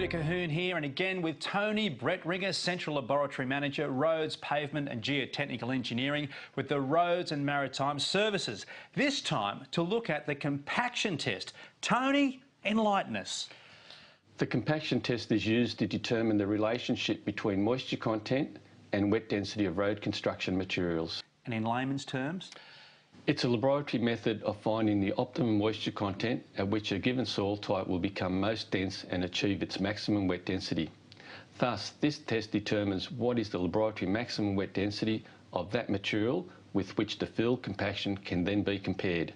Peter Cahoon here, and again with Tony Brettringer, Central Laboratory Manager, Roads, Pavement and Geotechnical Engineering with the Roads and Maritime Services, this time to look at the compaction test. Tony, enlighten us. The compaction test is used to determine the relationship between moisture content and wet density of road construction materials. And in layman's terms? It's a laboratory method of finding the optimum moisture content at which a given soil type will become most dense and achieve its maximum wet density. Thus, this test determines what is the laboratory maximum wet density of that material with which the field compaction can then be compared.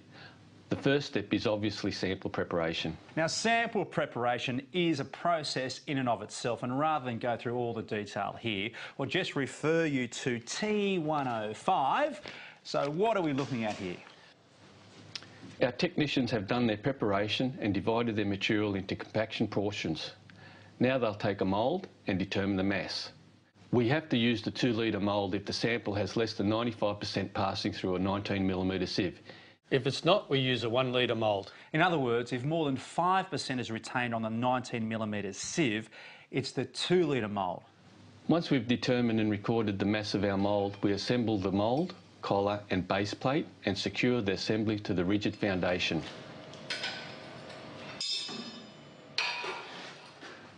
The first step is obviously sample preparation. Now, sample preparation is a process in and of itself, and rather than go through all the detail here, we'll just refer you to T105. So what are we looking at here? Our technicians have done their preparation and divided their material into compaction portions. Now they'll take a mould and determine the mass. We have to use the 2-litre mould if the sample has less than 95% passing through a 19mm sieve. If it's not, we use a 1-litre mould. In other words, if more than 5% is retained on the 19mm sieve, it's the 2-litre mould. Once we've determined and recorded the mass of our mould, we assemble the mould, collar and base plate and secure the assembly to the rigid foundation.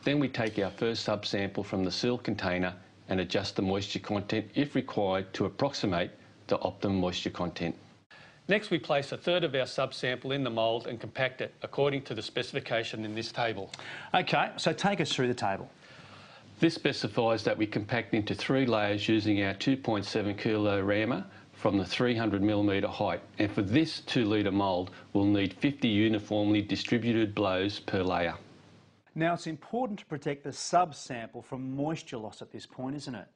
Then we take our first subsample from the sealed container and adjust the moisture content if required to approximate the optimum moisture content. Next, we place a third of our subsample in the mould and compact it according to the specification in this table. Okay, so take us through the table. This specifies that we compact into 3 layers using our 2.7 kilo rammer from the 300mm height, and for this 2-litre mould we'll need 50 uniformly distributed blows per layer. Now, it's important to protect the subsample from moisture loss at this point, isn't it?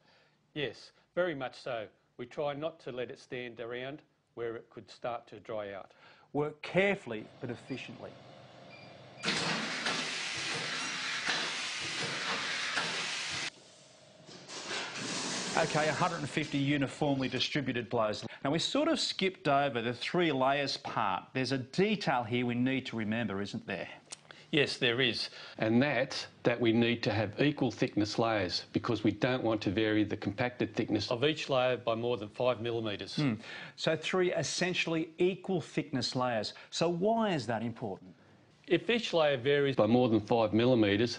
Yes, very much so. We try not to let it stand around where it could start to dry out. Work carefully but efficiently. Okay, 150 uniformly distributed blows. Now, we sort of skipped over the 3 layers part. There's a detail here we need to remember, isn't there? Yes, there is. And that's that we need to have equal thickness layers because we don't want to vary the compacted thickness of each layer by more than 5mm. So 3 essentially equal thickness layers. So why is that important? If each layer varies by more than 5mm,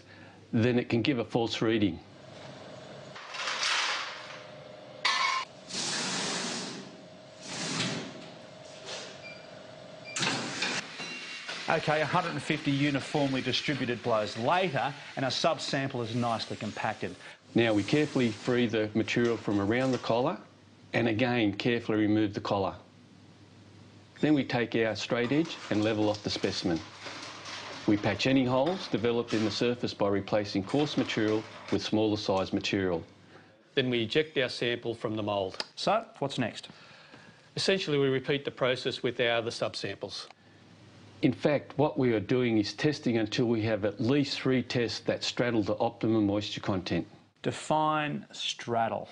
then it can give a false reading. Okay, 150 uniformly distributed blows later and our subsample is nicely compacted. Now we carefully free the material from around the collar and again carefully remove the collar. Then we take our straight edge and level off the specimen. We patch any holes developed in the surface by replacing coarse material with smaller size material. Then we eject our sample from the mould. So, what's next? Essentially we repeat the process with our other subsamples. In fact, what we are doing is testing until we have at least 3 tests that straddle the optimum moisture content. Define straddle.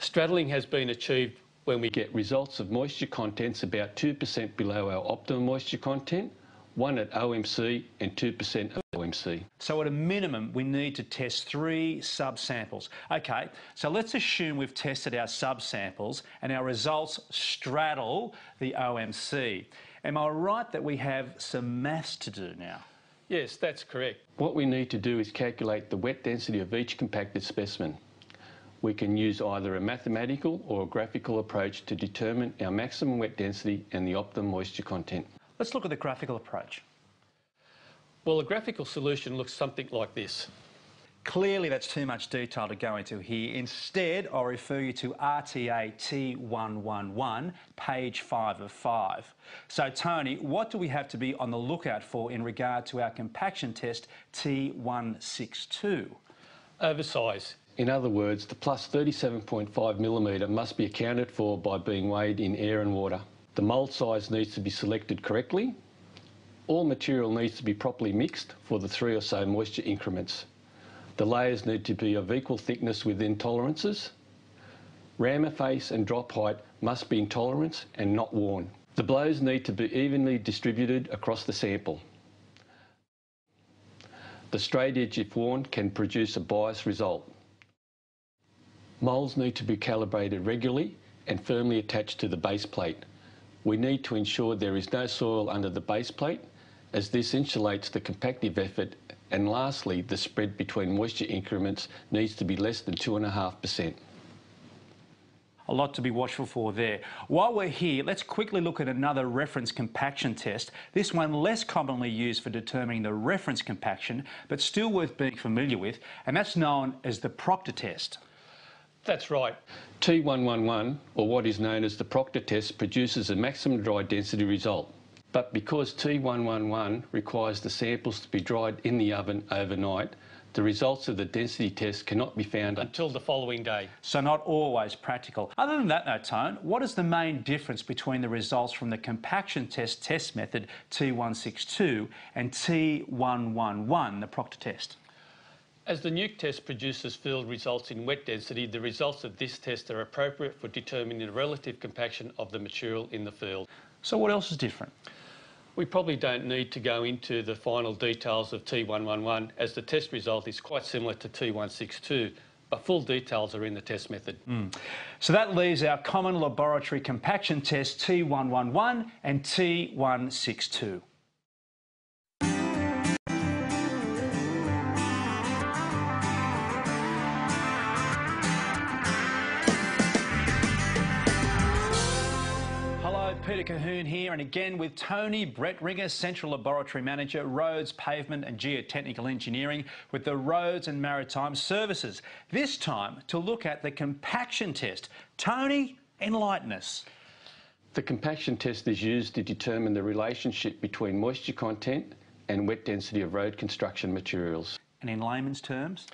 Straddling has been achieved when we get results of moisture contents about 2% below our optimum moisture content, 1 at OMC and 2% at OMC. So at a minimum, we need to test 3 subsamples. Okay, so let's assume we've tested our subsamples and our results straddle the OMC. Am I right that we have some maths to do now? Yes, that's correct. What we need to do is calculate the wet density of each compacted specimen. We can use either a mathematical or a graphical approach to determine our maximum wet density and the optimum moisture content. Let's look at the graphical approach. Well, a graphical solution looks something like this. Clearly, that's too much detail to go into here. Instead, I'll refer you to RTA T111, page 5 of 5. So, Tony, what do we have to be on the lookout for in regard to our compaction test T162? Oversize. In other words, the plus 37.5mm must be accounted for by being weighed in air and water. The mould size needs to be selected correctly. All material needs to be properly mixed for the 3 or so moisture increments. The layers need to be of equal thickness within tolerances. Rammer face and drop height must be in tolerance and not worn. The blows need to be evenly distributed across the sample. The straight edge, if worn, can produce a biased result. Moles need to be calibrated regularly and firmly attached to the base plate. We need to ensure there is no soil under the base plate, as this insulates the compactive effort, and lastly, the spread between moisture increments needs to be less than 2.5%. A lot to be watchful for there. While we're here, let's quickly look at another reference compaction test, this one less commonly used for determining the reference compaction, but still worth being familiar with, and that's known as the Proctor test. That's right. T111, or what is known as the Proctor test, produces a maximum dry density result. But because T111 requires the samples to be dried in the oven overnight, the results of the density test cannot be found until the following day. So not always practical. Other than that, though, Tone, what is the main difference between the results from the compaction test method T162 and T111, the Proctor test? As the NUC test produces field results in wet density, the results of this test are appropriate for determining the relative compaction of the material in the field. So what else is different? We probably don't need to go into the final details of T111, as the test result is quite similar to T162, but full details are in the test method. So that leaves our common laboratory compaction test T111 and T162. Peter Cahoon here, and again with Tony Brettringer, Central Laboratory Manager, Roads, Pavement and Geotechnical Engineering with the Roads and Maritime Services, this time to look at the compaction test. Tony, enlighten us. The compaction test is used to determine the relationship between moisture content and wet density of road construction materials. And in layman's terms?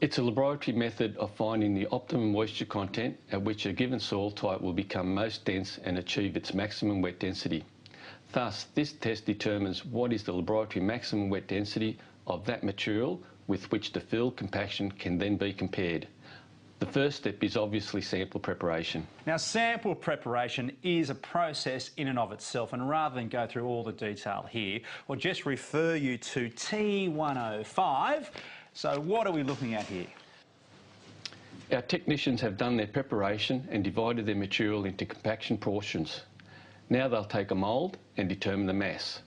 It's a laboratory method of finding the optimum moisture content at which a given soil type will become most dense and achieve its maximum wet density. Thus, this test determines what is the laboratory maximum wet density of that material with which the field compaction can then be compared. The first step is obviously sample preparation. Now, sample preparation is a process in and of itself, and rather than go through all the detail here, we'll just refer you to T105. So what are we looking at here? Our technicians have done their preparation and divided their material into compaction portions. Now they'll take a mould and determine the mass.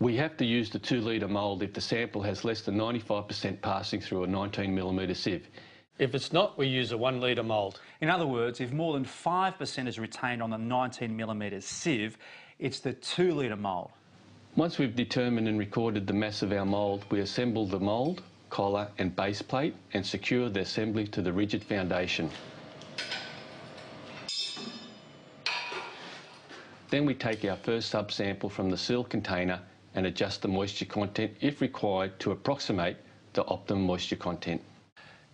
We have to use the 2-litre mould if the sample has less than 95% passing through a 19mm sieve. If it's not, we use a 1-litre mould. In other words, if more than 5% is retained on the 19mm sieve, it's the 2-litre mould. Once we've determined and recorded the mass of our mould, we assemble the mould, collar and base plate and secure the assembly to the rigid foundation. Then we take our first subsample from the sealed container and adjust the moisture content if required to approximate the optimum moisture content.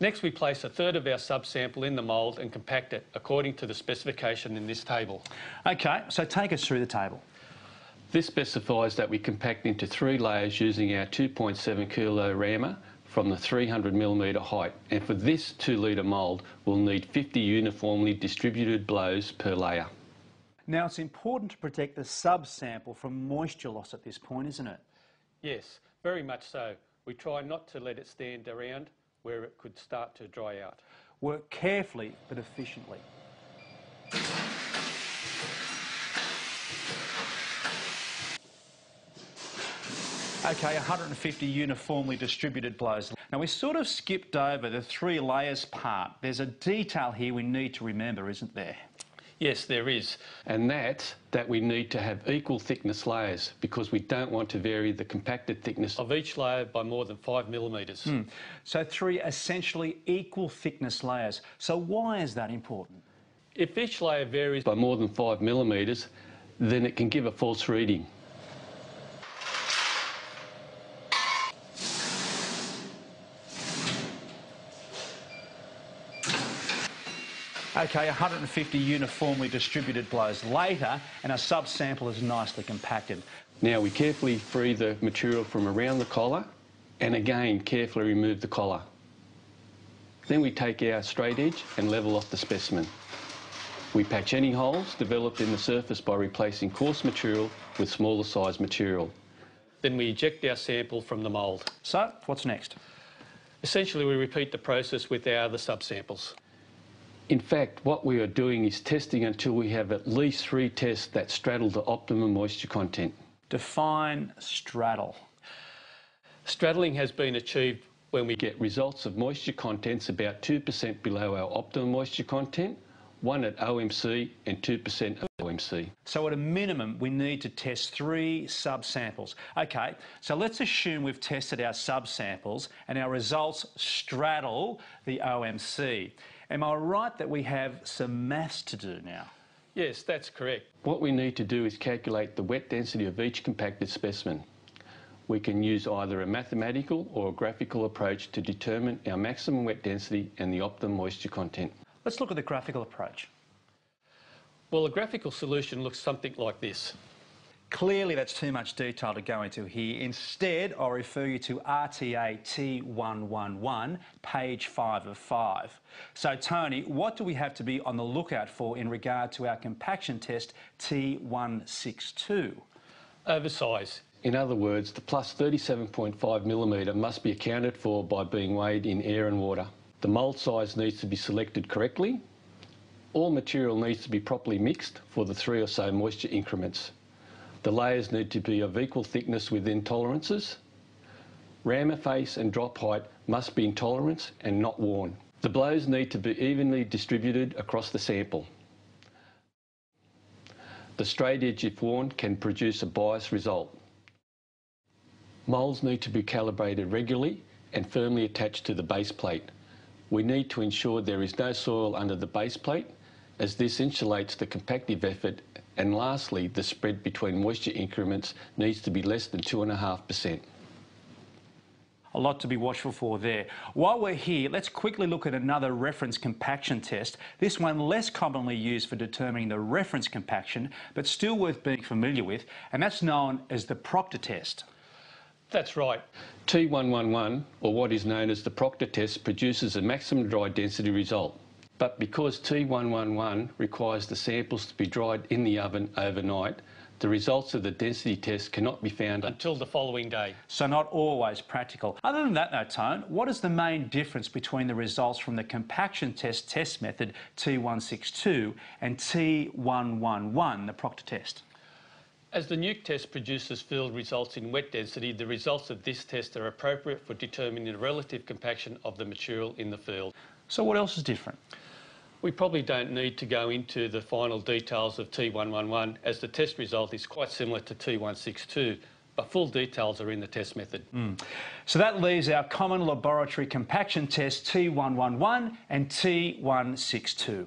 Next, we place a third of our subsample in the mould and compact it according to the specification in this table. Okay, so take us through the table. This specifies that we compact into 3 layers using our 2.7 kilo rammer from the 300mm height, and for this 2-litre mould we'll need 50 uniformly distributed blows per layer. Now, it's important to protect the subsample from moisture loss at this point, isn't it? Yes, very much so. We try not to let it stand around where it could start to dry out. Work carefully but efficiently. Okay, 150 uniformly distributed blows. Now, we sort of skipped over the 3 layers part. There's a detail here we need to remember, isn't there? Yes, there is. And that's that we need to have equal thickness layers, because we don't want to vary the compacted thickness of each layer by more than 5mm. So 3 essentially equal thickness layers. So why is that important? If each layer varies by more than 5mm, then it can give a false reading. Okay, 150 uniformly distributed blows later, and our subsample is nicely compacted. Now we carefully free the material from around the collar, and again carefully remove the collar. Then we take our straight edge and level off the specimen. We patch any holes developed in the surface by replacing coarse material with smaller size material. Then we eject our sample from the mould. So, what's next? Essentially, we repeat the process with our other subsamples. In fact, what we are doing is testing until we have at least three tests that straddle the optimum moisture content. Define straddle. Straddling has been achieved when we get results of moisture contents about 2% below our optimum moisture content, 1 at OMC and 2% at OMC. So at a minimum, we need to test three subsamples. Okay, so let's assume we've tested our subsamples and our results straddle the OMC. Am I right that we have some maths to do now? Yes, that's correct. What we need to do is calculate the wet density of each compacted specimen. We can use either a mathematical or a graphical approach to determine our maximum wet density and the optimum moisture content. Let's look at the graphical approach. Well, a graphical solution looks something like this. Clearly, that's too much detail to go into here. Instead, I'll refer you to RTA T111, page 5 of 5. So, Tony, what do we have to be on the lookout for in regard to our compaction test T162? Oversize. In other words, the plus 37.5 millimetre must be accounted for by being weighed in air and water. The mould size needs to be selected correctly. All material needs to be properly mixed for the three or so moisture increments. The layers need to be of equal thickness within tolerances. Rammer face and drop height must be in tolerance and not worn. The blows need to be evenly distributed across the sample. The straight edge, if worn, can produce a biased result. Moulds need to be calibrated regularly and firmly attached to the base plate. We need to ensure there is no soil under the base plate, as this insulates the compactive effort. And lastly, the spread between moisture increments needs to be less than 2.5%. A lot to be watchful for there. While we're here, let's quickly look at another reference compaction test, this one less commonly used for determining the reference compaction, but still worth being familiar with, and that's known as the Proctor test. That's right. T111, or what is known as the Proctor test, produces a maximum dry density result. But because T111 requires the samples to be dried in the oven overnight, the results of the density test cannot be found until the following day. So not always practical. Other than that though, Tone, what is the main difference between the results from the compaction test method T162 and T111, the Proctor test? As the NUC test produces field results in wet density, the results of this test are appropriate for determining the relative compaction of the material in the field. So what else is different? We probably don't need to go into the final details of T111 as the test result is quite similar to T162, but full details are in the test method. So that leaves our common laboratory compaction test T111 and T162.